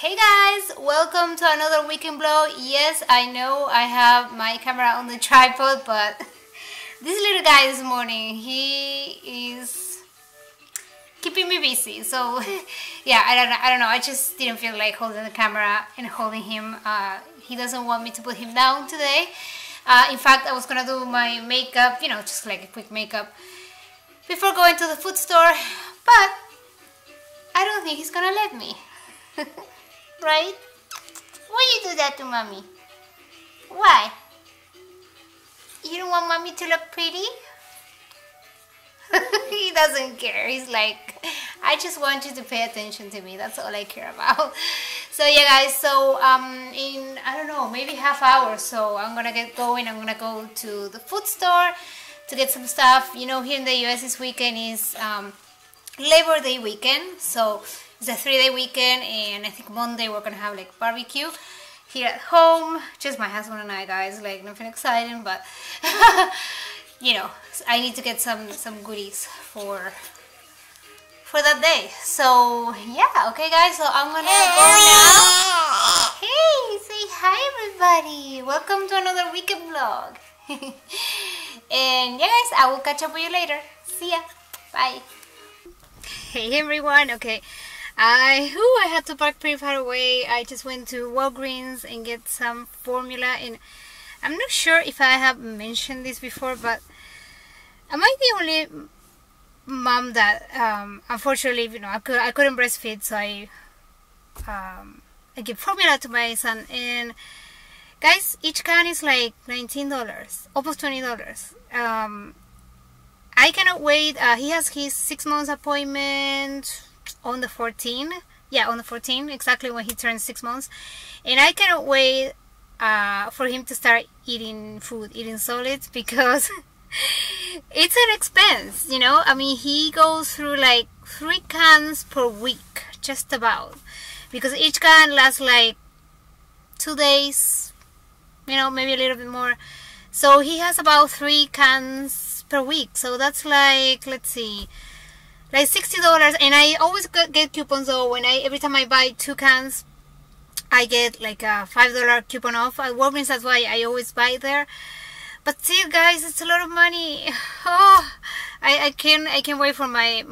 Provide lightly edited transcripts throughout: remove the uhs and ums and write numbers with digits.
Hey guys, welcome to another weekend vlog. Yes, I know I have my camera on the tripod, but this little guy this morning, he is keeping me busy. So yeah, I don't know, I just didn't feel like holding the camera and holding him. He doesn't want me to put him down today. In fact, I was gonna do my makeup, you know, just like a quick makeup before going to the food store, but I don't think he's gonna let me. Right? Why you do that to mommy? Why? You don't want mommy to look pretty? He doesn't care. He's like, I just want you to pay attention to me. That's all I care about. So yeah guys, so in, I don't know, maybe half hour or so, I'm gonna get going. I'm gonna go to the food store to get some stuff. You know, here in the US this weekend is Labor Day weekend, so it's a 3-day weekend, and I think Monday we're gonna have like barbecue here at home. Just my husband and I, guys, like nothing exciting, but you know, I need to get some goodies for that day. So yeah, okay guys, so I'm gonna go now. Hey, say hi everybody. Welcome to another weekend vlog. And yeah guys, I will catch up with you later. See ya. Bye. Hey everyone, okay. I had to park pretty far away. I just went to Walgreens and get some formula, and I'm not sure if I have mentioned this before, but am I the only mom that unfortunately, you know, I couldn't breastfeed, so I give formula to my son. And guys, each can is like $19, almost $20. I cannot wait. He has his 6-month appointment on the 14th, yeah, on the 14th, exactly when he turns 6 months, and I cannot wait for him to start eating food, eating solids, because it's an expense, you know. I mean, he goes through like 3 cans per week, just about, because each can lasts like 2 days, you know, maybe a little bit more. So he has about 3 cans per week, so that's like, let's see, like $60, and I always get coupons though. When every time I buy 2 cans, I get like a $5 coupon off at Walgreens. That's why I always buy there. But still, guys, it's a lot of money. Oh, I can't wait for my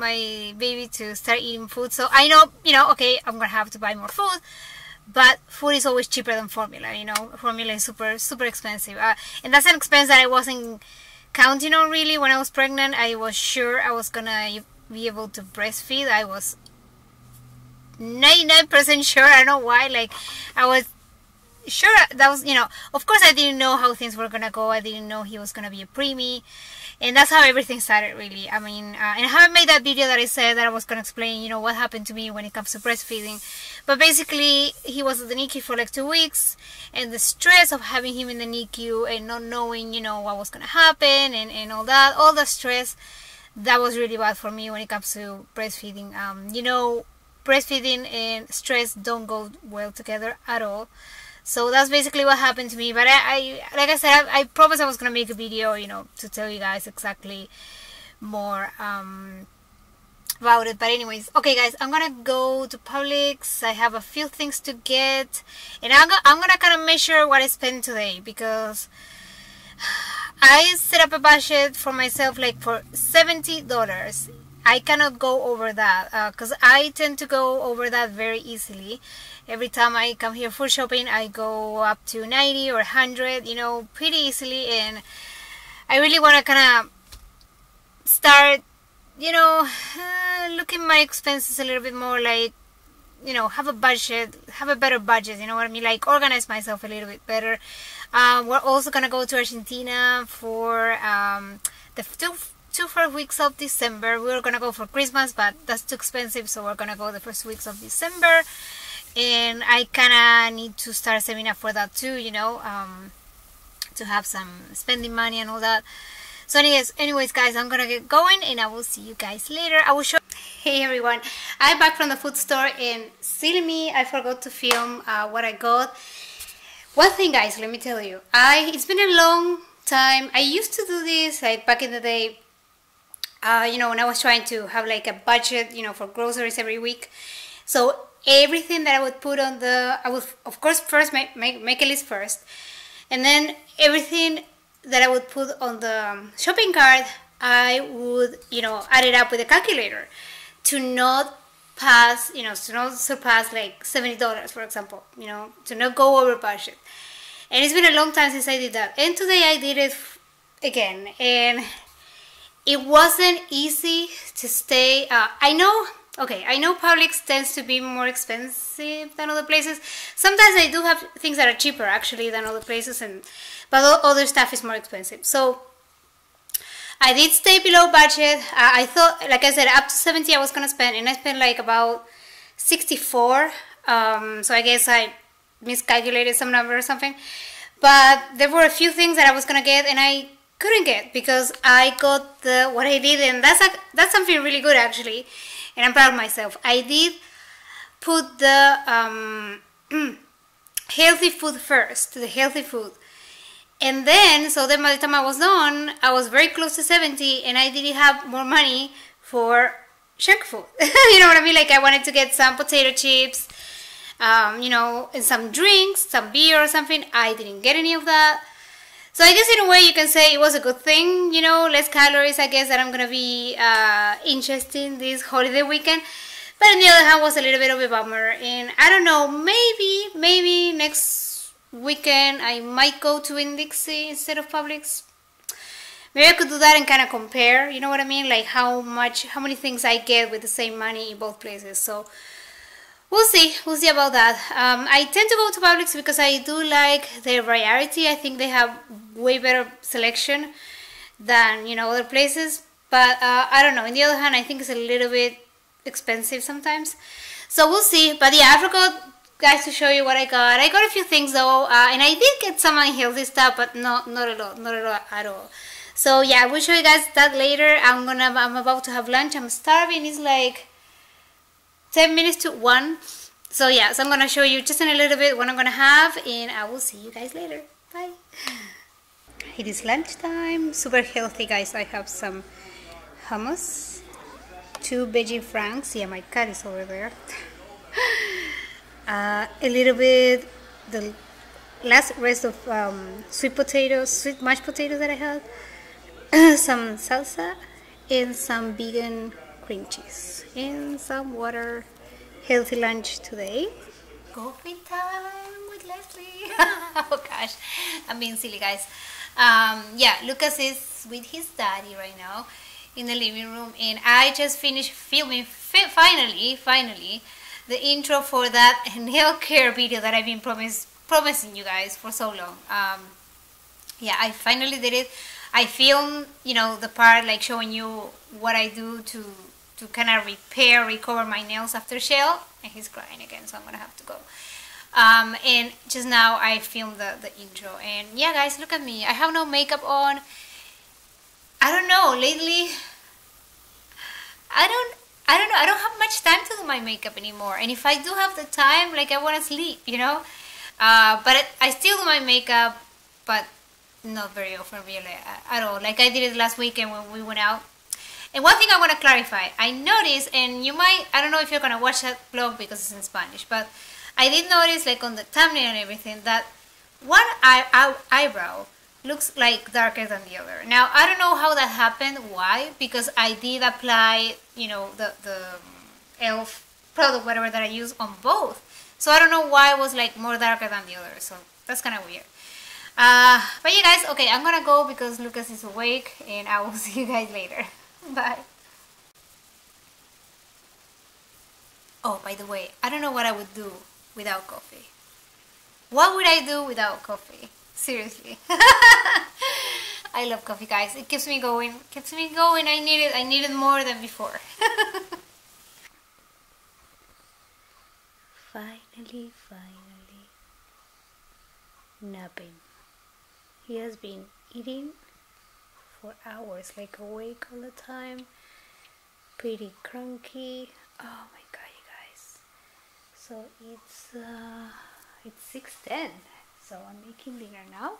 baby to start eating food. So I know, you know, okay, I'm gonna have to buy more food, but food is always cheaper than formula. You know, formula is super expensive, and that's an expense that I wasn't counting on really when I was pregnant. I was sure I was gonna be able to breastfeed. I was 99% sure. I don't know why, like I was sure that was, you know, of course I didn't know how things were gonna go. I didn't know he was gonna be a preemie, and that's how everything started really. I mean, and I haven't made that video that I said that I was gonna explain, you know, what happened to me when it comes to breastfeeding. But basically he was in the NICU for like 2 weeks, and the stress of having him in the NICU and not knowing, you know, what was gonna happen and all the stress, that was really bad for me when it comes to breastfeeding. You know, breastfeeding and stress don't go well together at all. So that's basically what happened to me. But I like I said, I promised I was gonna make a video, you know, to tell you guys exactly more about it. But anyways, okay guys, I'm gonna go to Publix. I have a few things to get, and I'm gonna kind of measure what I spent today, because I set up a budget for myself like for $70. I cannot go over that, because I tend to go over that very easily. Every time I come here for shopping, I go up to 90 or 100, you know, pretty easily. And I really want to kind of start, you know, looking at my expenses a little bit more, like, you know, have a budget, have a better budget, you know what I mean, like organize myself a little bit better. We're also gonna go to Argentina for the two first weeks of December. We're gonna go for Christmas, but that's too expensive, so we're gonna go the first weeks of December, and I kinda need to start saving up for that too, you know, to have some spending money and all that. So anyways guys, I'm gonna get going, and I will see you guys later. I will show. Hey everyone, I'm back from the food store, and silly me, I forgot to film what I got. One thing guys, let me tell you, it's been a long time. I used to do this like back in the day, you know, when I was trying to have like a budget, you know, for groceries every week. So everything that I would put on the, I would of course first make a list first, and then everything that I would put on the shopping cart, I would, you know, add it up with a calculator to not pass, you know, to not surpass like $70, for example, you know, to not go over budget. And it's been a long time since I did that, and today I did it again, and it wasn't easy to stay. I know, okay, I know Publix tends to be more expensive than other places. Sometimes I do have things that are cheaper actually than other places, and but other stuff is more expensive. So I did stay below budget. I thought, like I said, up to 70 I was gonna spend, and I spent like about 64. So I guess I miscalculated some number or something. But there were a few things that I was gonna get, and I couldn't get, because I got the, what I did, and that's something really good actually, and I'm proud of myself. I did put the healthy food first, the healthy food. And then, so then by the time I was done, I was very close to 70, and I didn't have more money for junk food. You know what I mean? Like I wanted to get some potato chips, you know, and some drinks, some beer or something. I didn't get any of that. So I guess in a way you can say it was a good thing, you know, less calories, I guess, that I'm going to be ingesting this holiday weekend. But on the other hand, it was a little bit of a bummer. And I don't know, maybe next weekend I might go to Indixie instead of Publix. Maybe I could do that and kind of compare, you know what I mean, like how many things I get with the same money in both places. So we'll see about that. I tend to go to Publix because I do like their variety. I think they have way better selection than, you know, other places. But I don't know, on the other hand, I think it's a little bit expensive sometimes, so we'll see. But yeah, I forgot, guys, to show you what I got. I got a few things though, and I did get some unhealthy stuff, but not a lot at all. So yeah, I will show you guys that later. I'm about to have lunch. I'm starving. It's like 10 minutes to 1. So yeah, so I'm gonna show you just in a little bit what I'm gonna have, and I will see you guys later. Bye. It is lunchtime. Super healthy, guys. I have some hummus, 2 veggie franks. Yeah, my cat is over there. A little bit, the last rest of sweet mashed potatoes that I had, some salsa, and some vegan cream cheese, and some water. Healthy lunch today. Coffee time with Leslie. Oh gosh, I'm being silly, guys. Yeah, Lucas is with his daddy right now in the living room, and I just finished filming, finally, the intro for that nail care video that I've been promising you guys for so long. Yeah, I finally did it. I filmed, you know, the part like showing you what I do to kind of recover my nails after shell. And he's crying again, so I'm gonna have to go. And just now I filmed the intro. And yeah, guys, look at me. I have no makeup on. I don't know, lately I don't know, I don't have much time to do my makeup anymore. And if I do have the time, like, I want to sleep, you know? But I still do my makeup, but not very often, really, at all. Like, I did it last weekend when we went out. And one thing I want to clarify, I noticed, and you might, I don't know if you're going to watch that vlog because it's in Spanish, but I did notice, like, on the thumbnail and everything, that one eyebrow looks like darker than the other. Now I don't know how that happened, why, because I did apply, you know, the e.l.f. product, whatever, that I use on both, so I don't know why it was like more darker than the other, so that's kind of weird. But you guys, okay, I'm gonna go because Lucas is awake, and I will see you guys later. Bye. Oh, by the way, I don't know what I would do without coffee. What would I do without coffee? Seriously. I love coffee, guys. It keeps me going. I need it. I need it more than before. Finally. Napping. He has been eating for hours, like awake all the time. Pretty cranky. Oh my god, you guys. So it's 6:10. So I'm making dinner now.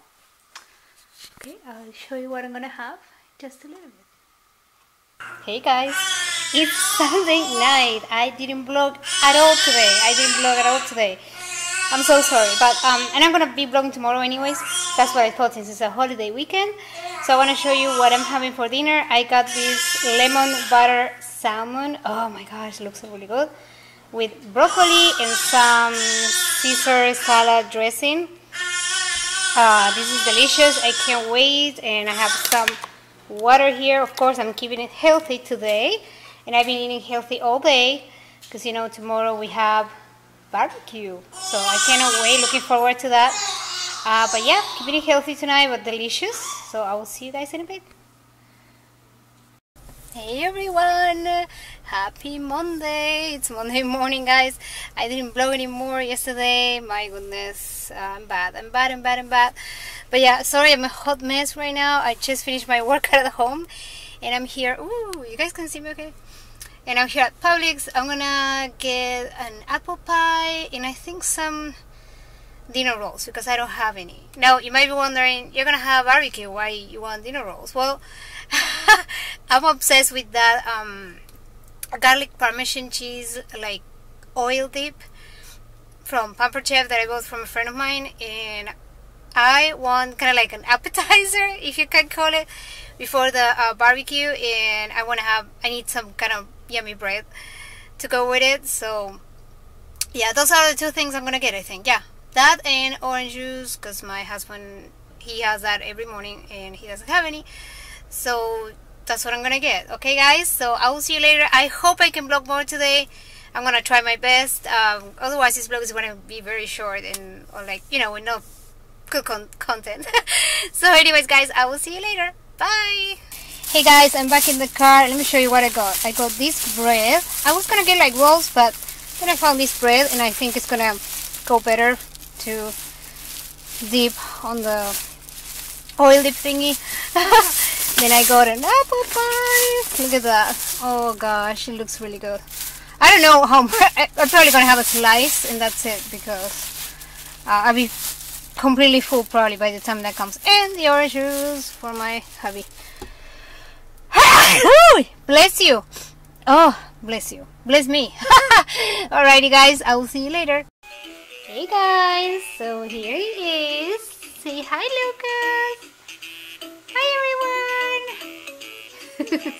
Okay, I'll show you what I'm gonna have in just a little bit. Hey guys! It's Sunday night. I didn't vlog at all today. I'm so sorry, but and I'm gonna be vlogging tomorrow anyways. That's what I thought, since it's a holiday weekend. So I want to show you what I'm having for dinner. I got this lemon butter salmon. Oh my gosh, looks really good with broccoli and some Caesar salad dressing. This is delicious. I can't wait. And I have some water here. Of course, I'm keeping it healthy today, and I've been eating healthy all day because, you know, tomorrow we have barbecue, so I cannot wait. Looking forward to that. But yeah, keeping it healthy tonight, but delicious. So I will see you guys in a bit. Hey everyone, happy Monday. It's Monday morning, guys. I didn't vlog anymore yesterday. My goodness, I'm bad. But yeah, sorry, I'm a hot mess right now. I just finished my workout at home, and I'm here. Ooh, you guys can see me okay? And I'm here at Publix. I'm gonna get an apple pie and I think some dinner rolls because I don't have any. Now you might be wondering, you're gonna have barbecue, why you want dinner rolls? Well, I'm obsessed with that garlic parmesan cheese like oil dip from Pamper Chef that I bought from a friend of mine, and I want kind of like an appetizer, if you can call it, before the barbecue, and I need some kind of yummy bread to go with it. So yeah, those are the two things I'm gonna get, I think. Yeah, that and orange juice, because my husband, he has that every morning and he doesn't have any, so that's what I'm gonna get. Okay guys, so I will see you later. I hope I can vlog more today. I'm gonna try my best. Otherwise this vlog is gonna be very short and, or like, you know, with no good content. So anyways guys, I will see you later. Bye. Hey guys, I'm back in the car. Let me show you what I got. I got this bread. I was gonna get like rolls, but then I found this bread and I think it's gonna go better to dip on the oil dip thingy. Then I got an apple pie. Look at that. Oh gosh, it looks really good. I don't know how much. I'm probably gonna have a slice and that's it, because I'll be completely full probably by the time that comes. And the orange juice for my hubby. Bless you. Oh, bless you. Bless me. Alrighty guys, I will see you later. Hey guys, so here he is. Say hi, Lucas. Hi everyone.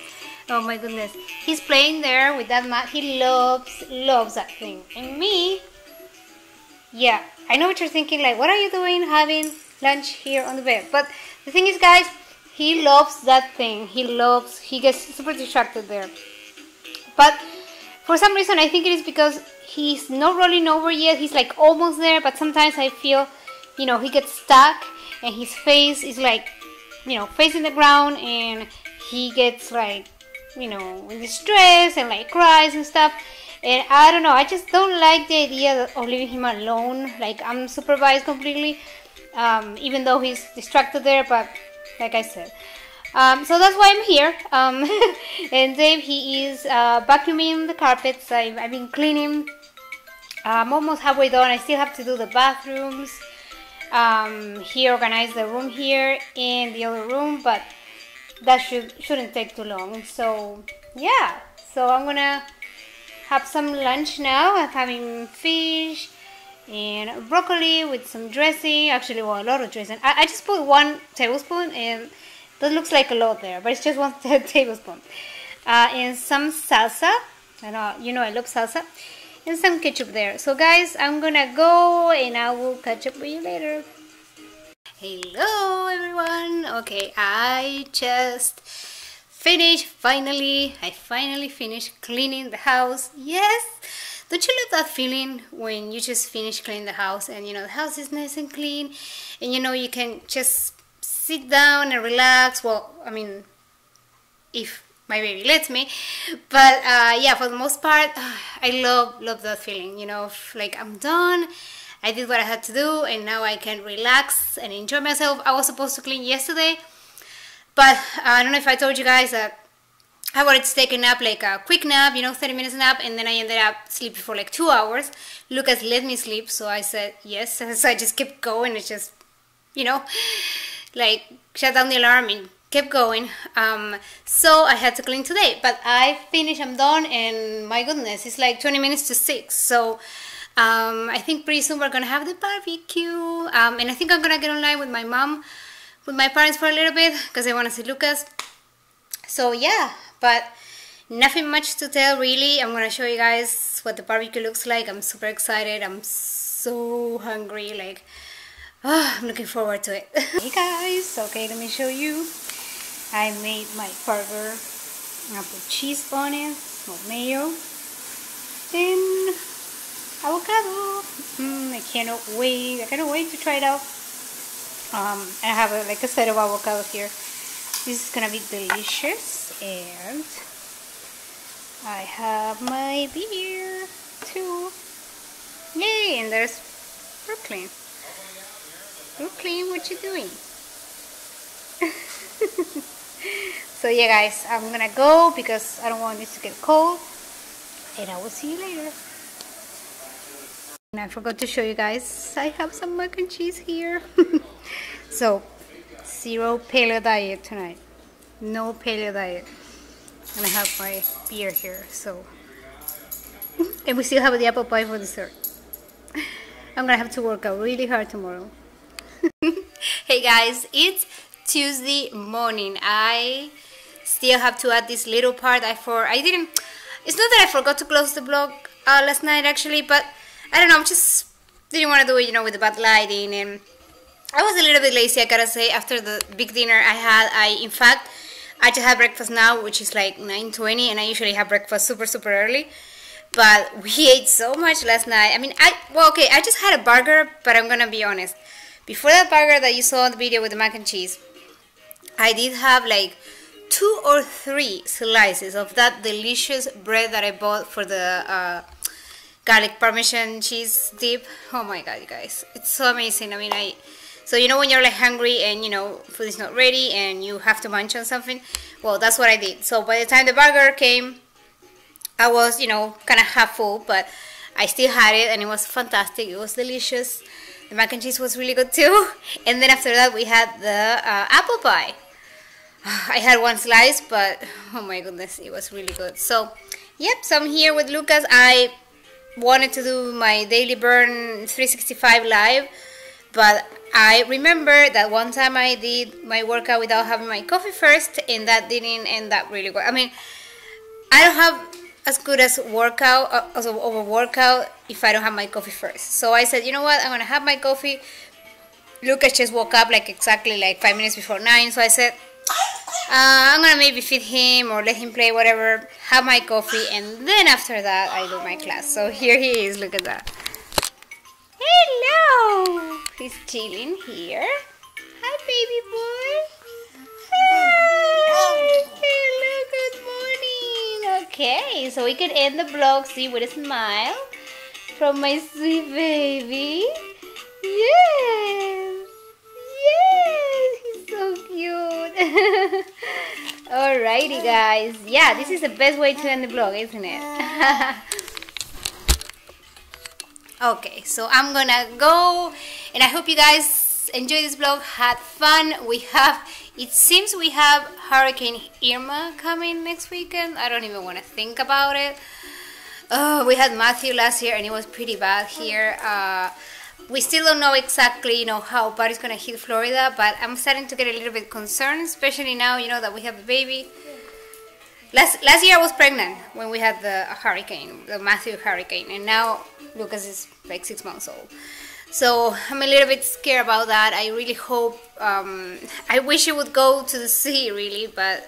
Oh my goodness, he's playing there with that mat. He loves that thing. And me, yeah, I know what you're thinking, like, what are you doing having lunch here on the bed? But the thing is, guys, he loves that thing. He gets super distracted there, but for some reason I think it is because he's not rolling over yet. He's like almost there, but sometimes I feel, you know, he gets stuck and his face is like, you know, facing the ground, and he gets like, you know, in distress and like cries and stuff, and I don't know, I just don't like the idea of leaving him alone, like I'm supervised completely, even though he's distracted there, but like I said, so that's why I'm here. And Dave, he is vacuuming the carpets. I've been cleaning. I'm almost halfway done. I still have to do the bathrooms. He organized the room here and the other room, but that shouldn't take too long. So yeah, so I'm gonna have some lunch now. I'm having fish and broccoli with some dressing, actually, well, a lot of dressing. I just put 1 tablespoon, and that looks like a lot there, but it's just 1 tablespoon, and some salsa. I know, you know, I love salsa. And some ketchup there. So guys, I'm gonna go and I will catch up with you later. Hello everyone. Okay, I just finished, finally. I finally finished cleaning the house. Yes, don't you love that feeling when you just finish cleaning the house, and you know the house is nice and clean, and you know you can just sit down and relax. Well, I mean, if my baby lets me, but yeah, for the most part, I love that feeling, you know, like I'm done, I did what I had to do, and now I can relax and enjoy myself. I was supposed to clean yesterday, but I don't know if I told you guys that I wanted to take a nap, like a quick nap, you know, 30 minutes nap, and then I ended up sleeping for like 2 hours. Lucas let me sleep, so I said yes, so I just kept going. It's just, you know, like shut down the alarm and kept going. So I had to clean today, but I finished, I'm done, and my goodness, it's like 20 minutes to 6. So I think pretty soon we're gonna have the barbecue, and I think I'm gonna get online with my mom, with my parents for a little bit, because they want to see Lucas. So yeah, but nothing much to tell really. I'm gonna show you guys what the barbecue looks like. I'm super excited. I'm so hungry, like, oh, I'm looking forward to it. Hey guys, okay, let me show you. I made my burger. I put cheese on it, more mayo, then avocado. I cannot wait. I cannot wait to try it out. I have like a set of avocado here. This is gonna be delicious. And I have my beer too. Yay! And there's Brooklyn. Brooklyn, what you doing? So yeah guys, I'm gonna go because I don't want this to get cold. And I will see you later. And I forgot to show you guys, I have some mac and cheese here. So, zero paleo diet tonight. No paleo diet. And I have my beer here, so. And we still have the apple pie for dessert. I'm gonna have to work out really hard tomorrow. Hey guys, it's Tuesday morning. I still have to add this little part. It's not that I forgot to close the vlog last night actually, but I don't know, I just didn't want to do it, you know, with the bad lighting, and I was a little bit lazy, I gotta say. After the big dinner I had, I just had breakfast now, which is like 9:20, and I usually have breakfast super early. But we ate so much last night. I mean, I just had a burger, but I'm gonna be honest. Before that burger that you saw in the video with the mac and cheese, I did have like 2 or 3 slices of that delicious bread that I bought for the garlic parmesan cheese dip. Oh my god, you guys, it's so amazing. I mean, so you know when you're like hungry and you know food is not ready and you have to munch on something? Well, that's what I did. So by the time the burger came, I was, you know, kind of half full, but I still had it, and it was fantastic. It was delicious. The mac and cheese was really good too. And then after that we had the apple pie. I had one slice, but oh my goodness, it was really good. So yep, so I'm here with Lucas. I wanted to do my Daily Burn 365 live, but I remember that one time I did my workout without having my coffee first, and that didn't end up really well. I mean, I don't have as good as a workout if I don't have my coffee first. So I said, you know what, I'm gonna have my coffee. Lucas just woke up like exactly like 5 minutes before 9, so I said I'm gonna maybe feed him or let him play, whatever, have my coffee, and then after that I do my class. So here he is, look at that. Hello, he's chilling here. Hi baby boy. Hi. Hello, good morning. Okay, so we can end the vlog, see, with a smile from my sweet baby. Yes! Yes! He's so cute! Alrighty guys, yeah, this is the best way to end the vlog, isn't it? Okay, so I'm gonna go, and I hope you guys enjoyed this vlog, had fun. It seems we have Hurricane Irma coming next weekend. I don't even want to think about it. Oh, we had Matthew last year and it was pretty bad here. We still don't know exactly, you know, how bad it's going to hit Florida, but I'm starting to get a little bit concerned, especially now, you know, that we have a baby. Last year I was pregnant when we had the hurricane, the Matthew hurricane, and now Lucas is like 6 months old. So I'm a little bit scared about that. I really hope, I wish it would go to the sea really, but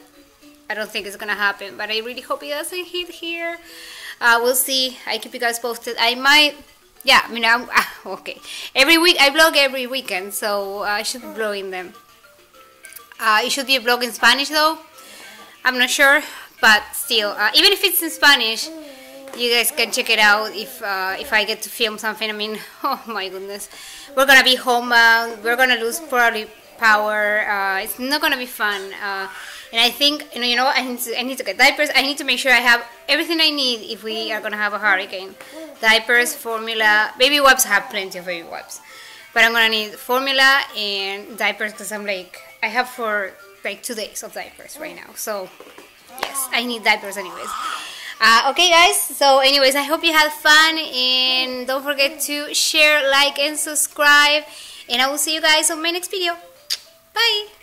I don't think it's gonna happen. But I really hope it doesn't hit here. We'll see. I keep you guys posted. I might, yeah, I mean, I'm, okay. Every week, I vlog every weekend, so I should be vlogging them. It should be a vlog in Spanish though. I'm not sure, but still, even if it's in Spanish, you guys can check it out if I get to film something. I mean, oh my goodness, we're gonna be homebound. We're gonna lose probably power. It's not gonna be fun. And I think, you know, I need to get diapers. I need to make sure I have everything I need if we are gonna have a hurricane. Diapers, formula, baby wipes. I have plenty of baby wipes, but I'm gonna need formula and diapers because I'm like, I have for like 2 days of diapers right now. So yes, I need diapers anyways. Okay guys, so anyways, I hope you had fun, and don't forget to share, like, and subscribe, and I will see you guys on my next video. Bye!